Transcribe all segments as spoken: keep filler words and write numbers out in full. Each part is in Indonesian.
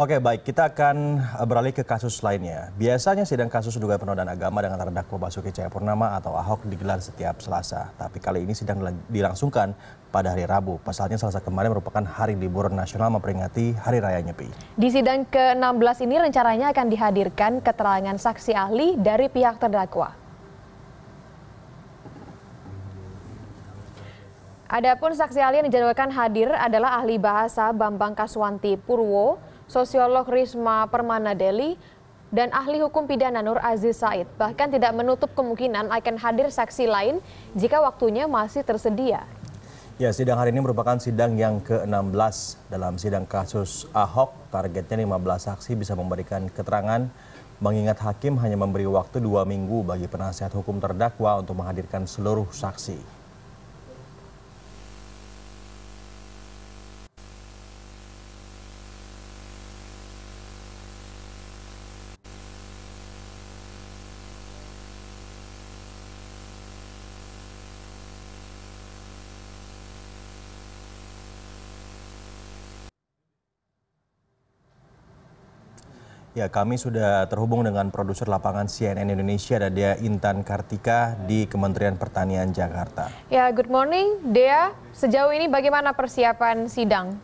Oke, baik. Kita akan beralih ke kasus lainnya. Biasanya sidang kasus dugaan penodaan agama dengan terdakwa Basuki Cahayapurnama atau Ahok digelar setiap Selasa. Tapi kali ini sidang dilangsungkan pada hari Rabu. Pasalnya Selasa kemarin merupakan hari libur nasional memperingati Hari Raya Nyepi. Di sidang ke enam belas ini rencananya akan dihadirkan keterangan saksi ahli dari pihak terdakwa. Adapun saksi ahli yang dijadwalkan hadir adalah ahli bahasa Bambang Kaswanti Purwo, sosiolog Risma Permana Deli, dan ahli hukum pidana Nur Aziz Said. Bahkan tidak menutup kemungkinan akan hadir saksi lain jika waktunya masih tersedia. Ya, sidang hari ini merupakan sidang yang ke enam belas. Dalam sidang kasus Ahok, targetnya lima belas saksi bisa memberikan keterangan, mengingat hakim hanya memberi waktu dua minggu bagi penasihat hukum terdakwa untuk menghadirkan seluruh saksi. Ya, kami sudah terhubung dengan produser lapangan C N N Indonesia, Adia Intan Kartika di Kementerian Pertanian Jakarta. Ya, good morning, Dea. Sejauh ini bagaimana persiapan sidang?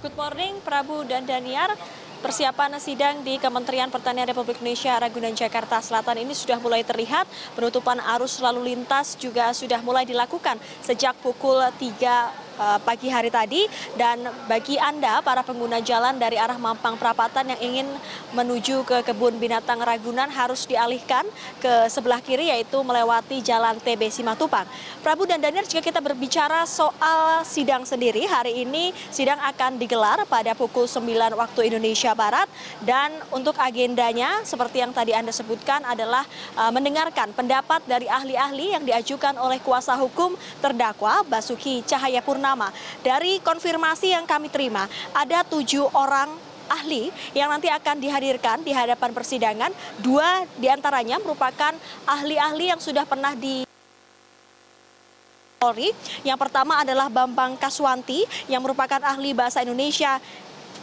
Good morning, Prabu dan Daniar. Persiapan sidang di Kementerian Pertanian Republik Indonesia Ragunan Jakarta Selatan ini sudah mulai terlihat. Penutupan arus lalu lintas juga sudah mulai dilakukan sejak pukul tiga pagi hari tadi. Dan bagi Anda para pengguna jalan dari arah Mampang Prapatan yang ingin menuju ke Kebun Binatang Ragunan harus dialihkan ke sebelah kiri, yaitu melewati Jalan T B Simatupang. Prabu dan Daniar, jika kita berbicara soal sidang sendiri, hari ini sidang akan digelar pada pukul sembilan waktu Indonesia Barat, dan untuk agendanya seperti yang tadi Anda sebutkan adalah uh, mendengarkan pendapat dari ahli-ahli yang diajukan oleh kuasa hukum terdakwa Basuki Cahayapurnama. Dari konfirmasi yang kami terima, ada tujuh orang ahli yang nanti akan dihadirkan di hadapan persidangan. Dua diantaranya merupakan ahli-ahli yang sudah pernah di Polri. Yang pertama adalah Bambang Kaswanti yang merupakan ahli bahasa Indonesia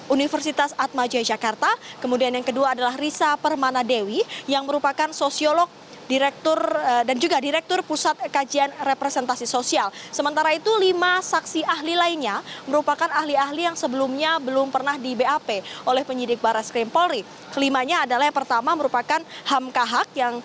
Universitas Atmajaya Jakarta. Kemudian yang kedua adalah Risa Permana Dewi yang merupakan sosiolog, direktur dan juga direktur Pusat Kajian Representasi Sosial. Sementara itu lima saksi ahli lainnya merupakan ahli-ahli yang sebelumnya belum pernah di B A P oleh penyidik Barreskrim Polri. Kelimanya adalah yang pertama merupakan Hamka Haq yang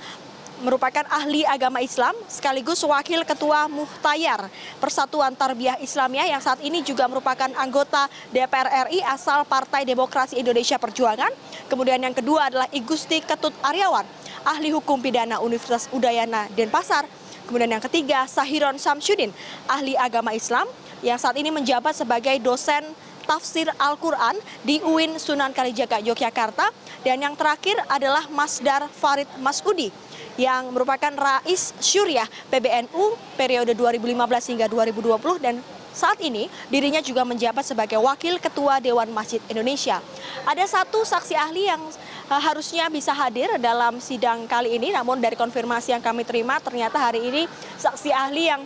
merupakan ahli agama Islam sekaligus wakil ketua Muhtayar Persatuan Tarbiyah Islamia yang saat ini juga merupakan anggota D P R R I asal Partai Demokrasi Indonesia Perjuangan. Kemudian yang kedua adalah I Gusti Ketut Aryawan, ahli hukum pidana Universitas Udayana Denpasar. Kemudian yang ketiga Sahiron Samsudin, ahli agama Islam yang saat ini menjabat sebagai dosen tafsir Al-Quran di U I N Sunan Kalijaga, Yogyakarta. Dan yang terakhir adalah Masdar Farid Maskudi yang merupakan Rais Syuriah P B N U periode dua ribu lima belas hingga dua ribu dua puluh, dan saat ini dirinya juga menjabat sebagai Wakil Ketua Dewan Masjid Indonesia. Ada satu saksi ahli yang harusnya bisa hadir dalam sidang kali ini, namun dari konfirmasi yang kami terima ternyata hari ini saksi ahli yang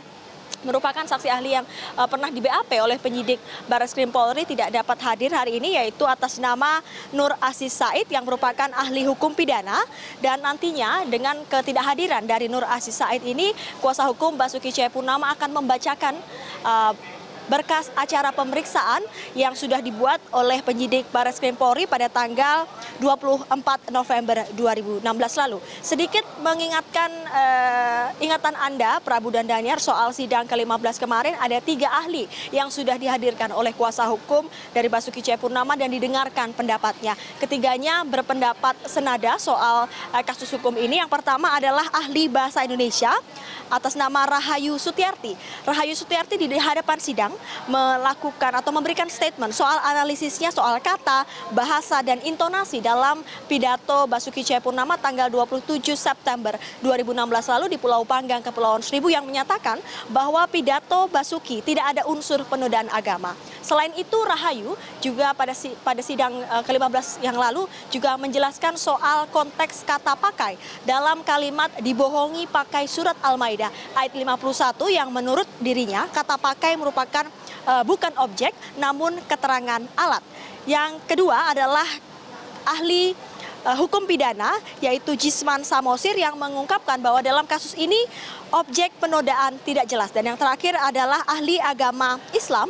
merupakan saksi ahli yang uh, pernah di B A P oleh penyidik Barreskrim Polri tidak dapat hadir hari ini, yaitu atas nama Nur Aziz Said yang merupakan ahli hukum pidana. Dan nantinya dengan ketidakhadiran dari Nur Aziz Said ini, kuasa hukum Basuki Cahayapurnama akan membacakan uh, berkas acara pemeriksaan yang sudah dibuat oleh penyidik Barreskrim Polri pada tanggal dua puluh empat November dua ribu enam belas lalu. Sedikit mengingatkan eh, ingatan Anda, Prabu dan Daniar, soal sidang ke lima belas kemarin, ada tiga ahli yang sudah dihadirkan oleh kuasa hukum dari Basuki Cahayapurnama dan didengarkan pendapatnya. Ketiganya berpendapat senada soal eh, kasus hukum ini. Yang pertama adalah ahli bahasa Indonesia atas nama Rahayu Sutiarti. Rahayu Sutiarti di hadapan sidang melakukan atau memberikan statement soal analisisnya soal kata, bahasa, dan intonasi dalam pidato Basuki Cahayapurnama tanggal dua puluh tujuh September dua ribu enam belas lalu di Pulau Panggang, Kepulauan Seribu, yang menyatakan bahwa pidato Basuki tidak ada unsur penodaan agama. Selain itu, Rahayu juga pada pada sidang ke lima belas yang lalu juga menjelaskan soal konteks kata pakai dalam kalimat dibohongi pakai surat Al-Ma'idah ayat lima puluh satu yang menurut dirinya kata pakai merupakan uh, bukan objek namun keterangan alat. Yang kedua adalah ahli hukum pidana yaitu Jisman Samosir yang mengungkapkan bahwa dalam kasus ini objek penodaan tidak jelas. Dan yang terakhir adalah ahli agama Islam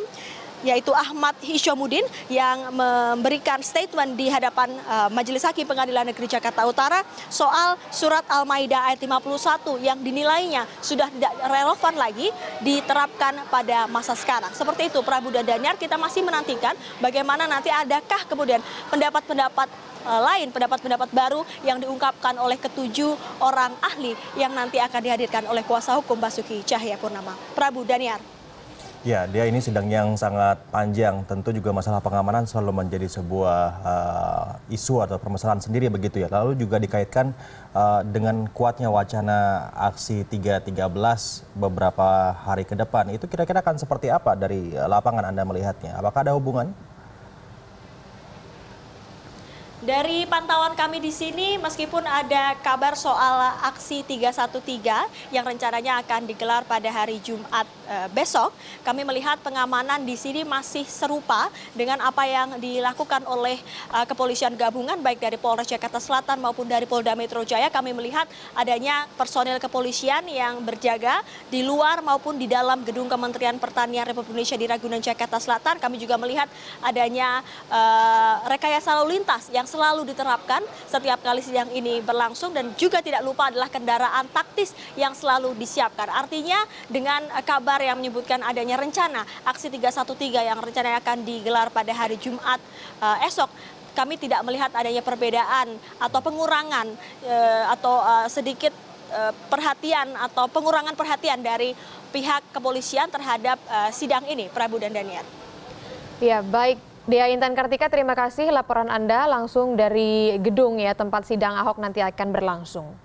yaitu Ahmad Hisyamudin yang memberikan statement di hadapan uh, Majelis Hakim Pengadilan Negeri Jakarta Utara soal surat Al-Ma'idah ayat lima puluh satu yang dinilainya sudah tidak relevan lagi diterapkan pada masa sekarang. Seperti itu Prabu dan Danyar, kita masih menantikan bagaimana nanti adakah kemudian pendapat-pendapat uh, lain, pendapat-pendapat baru yang diungkapkan oleh ketujuh orang ahli yang nanti akan dihadirkan oleh kuasa hukum Basuki Tjahaja Purnama. Prabu, Danyar. Ya, dia ini sidang yang sangat panjang. Tentu juga masalah pengamanan selalu menjadi sebuah uh, isu atau permasalahan sendiri begitu ya. Lalu juga dikaitkan uh, dengan kuatnya wacana aksi tiga tiga belas beberapa hari ke depan. Itu kira-kira akan seperti apa dari lapangan Anda melihatnya? Apakah ada hubungan? Dari pantauan kami di sini, meskipun ada kabar soal aksi tiga satu tiga yang rencananya akan digelar pada hari Jumat e, besok, kami melihat pengamanan di sini masih serupa dengan apa yang dilakukan oleh e, kepolisian gabungan, baik dari Polres Jakarta Selatan maupun dari Polda Metro Jaya. Kami melihat adanya personil kepolisian yang berjaga di luar maupun di dalam gedung Kementerian Pertanian Republik Indonesia di Ragunan, Jakarta Selatan. Kami juga melihat adanya e, rekayasa lalu lintas yang selalu diterapkan setiap kali sidang ini berlangsung, dan juga tidak lupa adalah kendaraan taktis yang selalu disiapkan. Artinya dengan kabar yang menyebutkan adanya rencana aksi tiga satu tiga yang rencananya akan digelar pada hari Jumat uh, esok, kami tidak melihat adanya perbedaan atau pengurangan uh, atau uh, sedikit uh, perhatian atau pengurangan perhatian dari pihak kepolisian terhadap uh, sidang ini, Prabu dan Daniel. Ya, baik. Adia Intan Kartika, terima kasih laporan Anda langsung dari gedung ya tempat sidang Ahok nanti akan berlangsung.